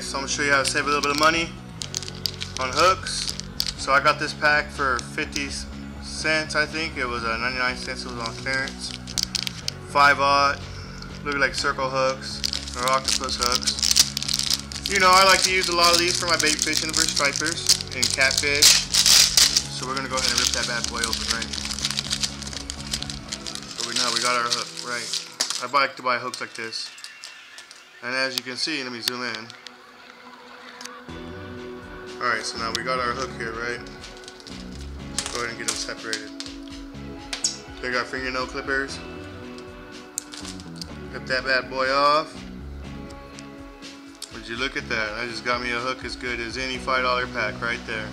Okay, so I'm going to show you how to save a little bit of money on hooks. So I got this pack for 50 cents, I think. It was 99 cents, it was on clearance. 5/0, look like circle hooks or octopus hooks. You know, I like to use a lot of these for my bait fishing for stripers and catfish. So we're going to go ahead and rip that bad boy open, right? So now we got our hook, right? I like to buy hooks like this. And as you can see, let me zoom in. Alright, so now we got our hook here, right? Let's go ahead and get them separated. Take our fingernail clippers. Rip that bad boy off. Would you look at that? I just got me a hook as good as any $5 pack right there.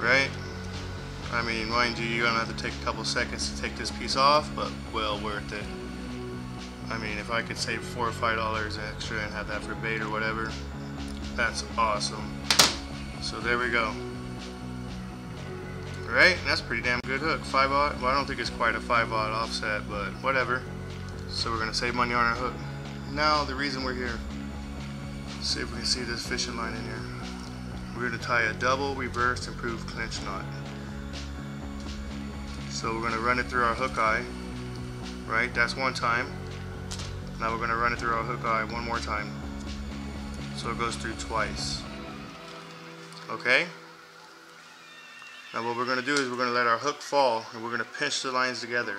Right? I mean, mind you, you're going to have to take a couple seconds to take this piece off, but well worth it. I mean, if I could save $4 or $5 extra and have that for bait or whatever, that's awesome. So there we go. Right? That's a pretty damn good hook. 5/0. Well, I don't think it's quite a 5/0 offset, but whatever. So we're gonna save money on our hook. Now the reason we're here. Let's see if we can see this fishing line in here. We're gonna tie a double reverse improved clinch knot. So we're gonna run it through our hook eye. Right? That's one time. Now we're going to run it through our hook eye one more time. So it goes through twice. Okay? Now what we're going to do is we're going to let our hook fall and we're going to pinch the lines together.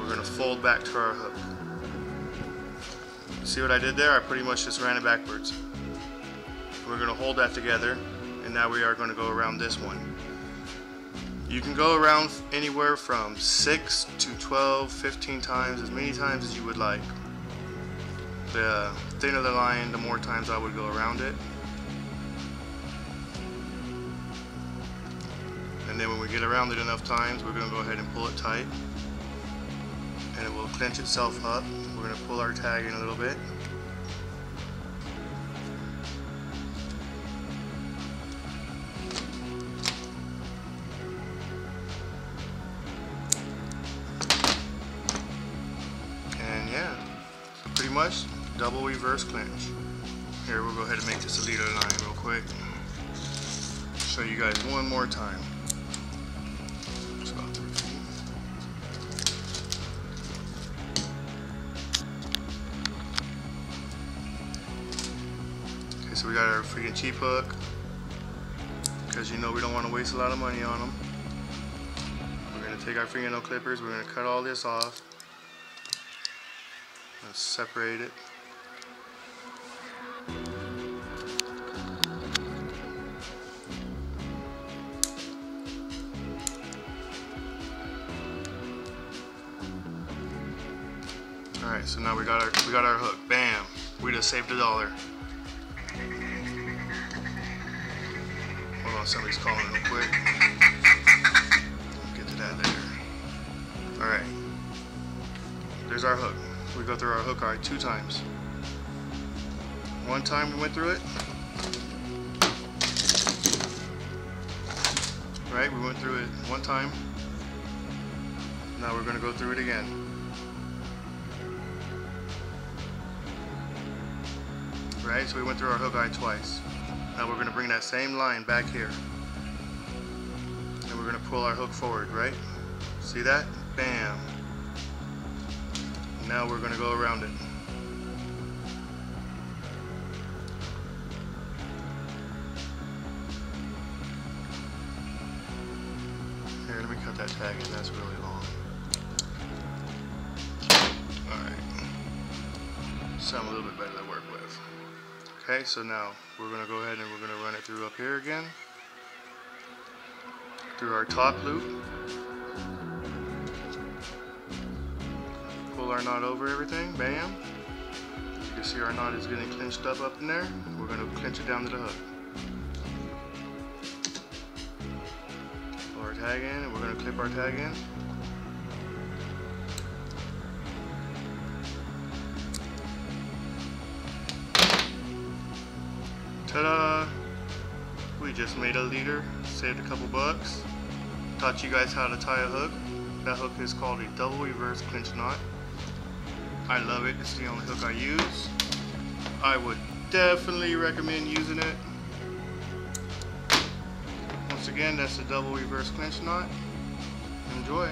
We're going to fold back to our hook. See what I did there? I pretty much just ran it backwards. We're going to hold that together and now we are going to go around this one. You can go around anywhere from 6 to 12, 15 times, as many times as you would like. The thinner the line, the more times I would go around it. And then when we get around it enough times, we're going to go ahead and pull it tight. And it will clench itself up. We're going to pull our tag in a little bit. And yeah, so pretty much double reverse clinch. Here, we'll go ahead and make this a leader line real quick. Show you guys one more time. It's about 3 feet. Okay, so we got our freaking cheap hook. Because you know we don't want to waste a lot of money on them. We're going to take our fingernail clippers, we're going to cut all this off. Let's separate it. All right, so now we got our hook. Bam! We just saved $1. Hold on, somebody's calling real quick. We'll get to that later. All right, there's our hook. We go through our hook eye 2 times. One time we went through it. Right, we went through it one time. Now we're going to go through it again. Right, so we went through our hook eye twice. Now we're going to bring that same line back here. And we're going to pull our hook forward, right? See that? Bam. Now we're going to go around it. Here, let me cut that tag in. That's really long. Alright. Sound a little bit better to work with. Okay, so now we're going to go ahead and we're going to run it through up here again. Through our top loop. Our knot over everything, bam. As you can see, our knot is getting clinched up in there. We're going to clinch it down to the hook. Pull our tag in, and we're going to clip our tag in. Ta-da! We just made a leader, saved a couple bucks. Taught you guys how to tie a hook. That hook is called a double reverse clinch knot. I love it. It's the only hook I use. I would definitely recommend using it. Once again, that's a double reverse clinch knot. Enjoy.